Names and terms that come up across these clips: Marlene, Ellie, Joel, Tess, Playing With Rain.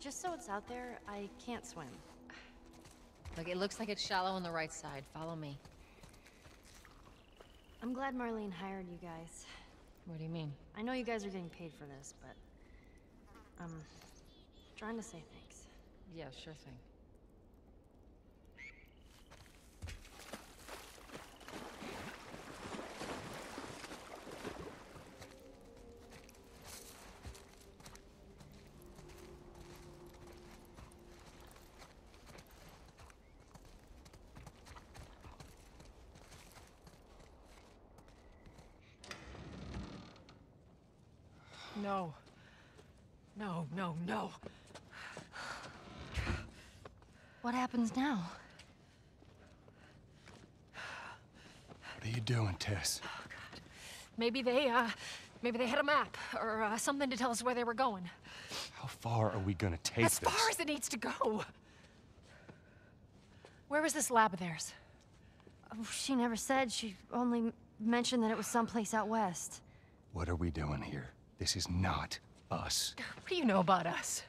Just so it's out there, I can't swim. Look, it looks like it's shallow on the right side. Follow me. I'm glad Marlene hired you guys. What do you mean? I know you guys are getting paid for this, but... trying to say thanks. Yeah, sure thing. No. No, no, no. What happens now? What are you doing, Tess? Oh, God. Maybe they had a map or something to tell us where they were going. How far are we gonna take this? As far as it needs to go. Where was this lab of theirs? Oh, she never said. She only mentioned that it was someplace out west. What are we doing here? This is not us. What do you know about us?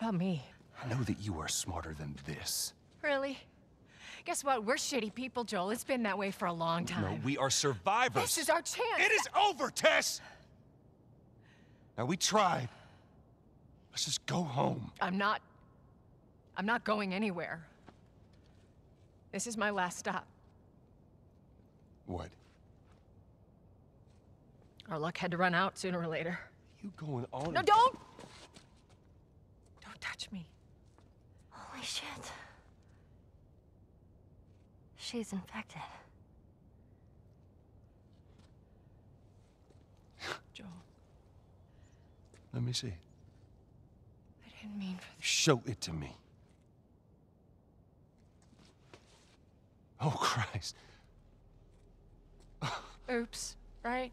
About me? I know that you are smarter than this. Really? Guess what? We're shitty people, Joel. It's been that way for a long time. No, we are survivors. This is our chance. It is over, Tess! Now, we tried. Let's just go home. I'm not going anywhere. This is my last stop. What? Our luck had to run out sooner or later. You going on? No, don't! Don't touch me. Holy shit. She's infected. Joel. Let me see. I didn't mean for this. Show it to me. Oh, Christ. Oops, right?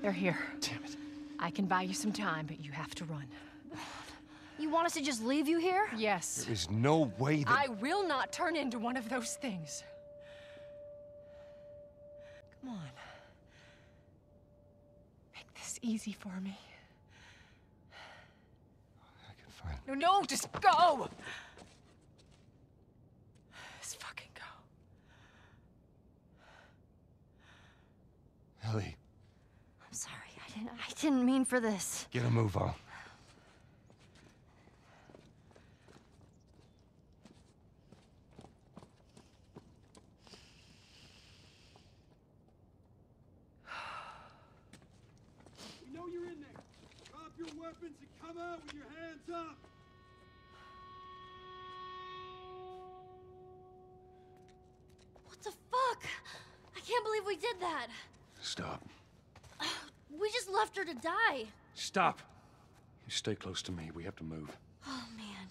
They're here. Damn it. I can buy you some time, but you have to run. You want us to just leave you here? Yes. There is no way that... I will not turn into one of those things. Come on. Make this easy for me. I can find... No, no, just go! Just fucking go. Ellie. I didn't mean for this. Get a move on. We know you're in there. Drop your weapons and come out with your hands up. What the fuck? I can't believe we did that. Stop. We just left her to die. Stop. You stay close to me. We have to move. Oh, man.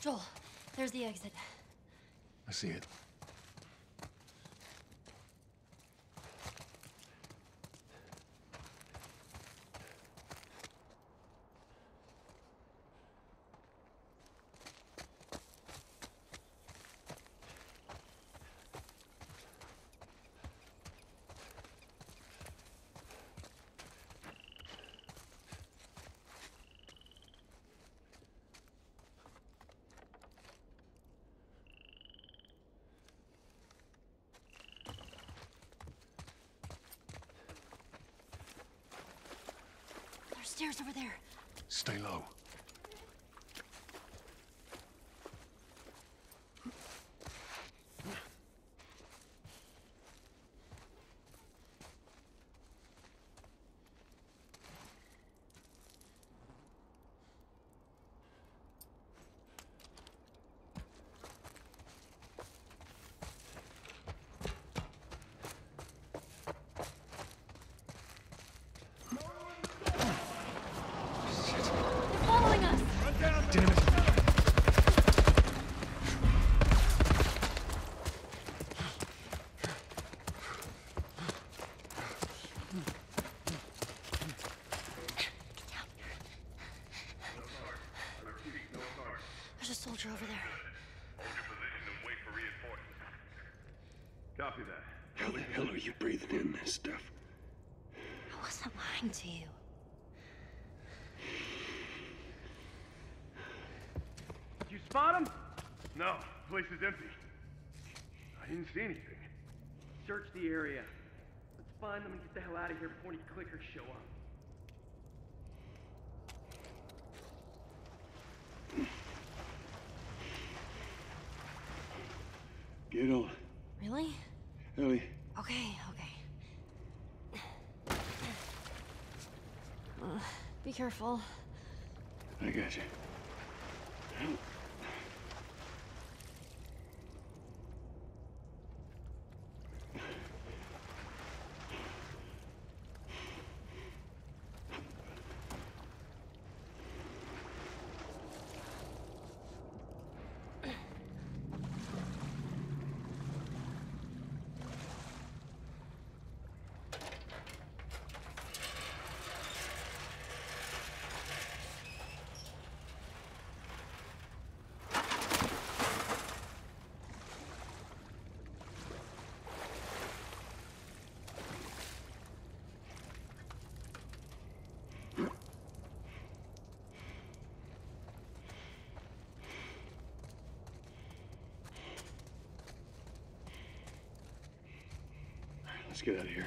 Joel, there's the exit. I see it. Stairs over there. Stay low. Copy that. How the hell are you breathing in this stuff? I wasn't lying to you. Did you spot him? No, the place is empty. I didn't see anything. Search the area. Let's find them and get the hell out of here before any clickers show up. Get on. Really? Ellie. Okay, okay. Be careful. I got you. Let's get out of here.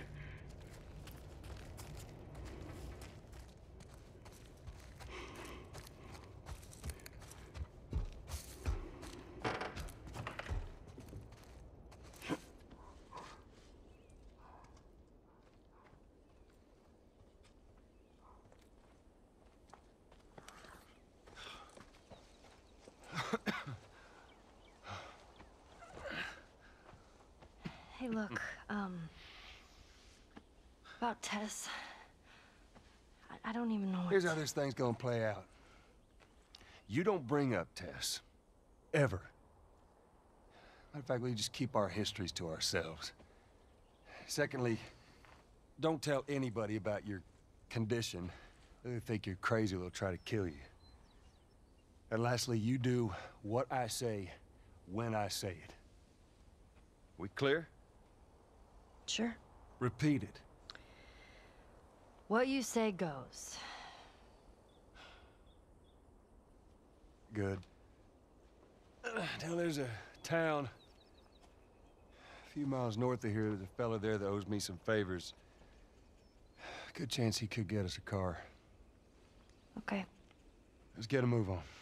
Hey, look, about Tess, I don't even know what... Here's how this thing's gonna play out. You don't bring up Tess. Ever. Matter of fact, we just keep our histories to ourselves. Secondly, don't tell anybody about your condition. If they think you're crazy, they'll try to kill you. And lastly, you do what I say, when I say it. We clear? Sure. Repeat it. What you say goes. Good. Now there's a town a few miles north of here. There's a fella there that owes me some favors. Good chance he could get us a car. Okay. Let's get a move on.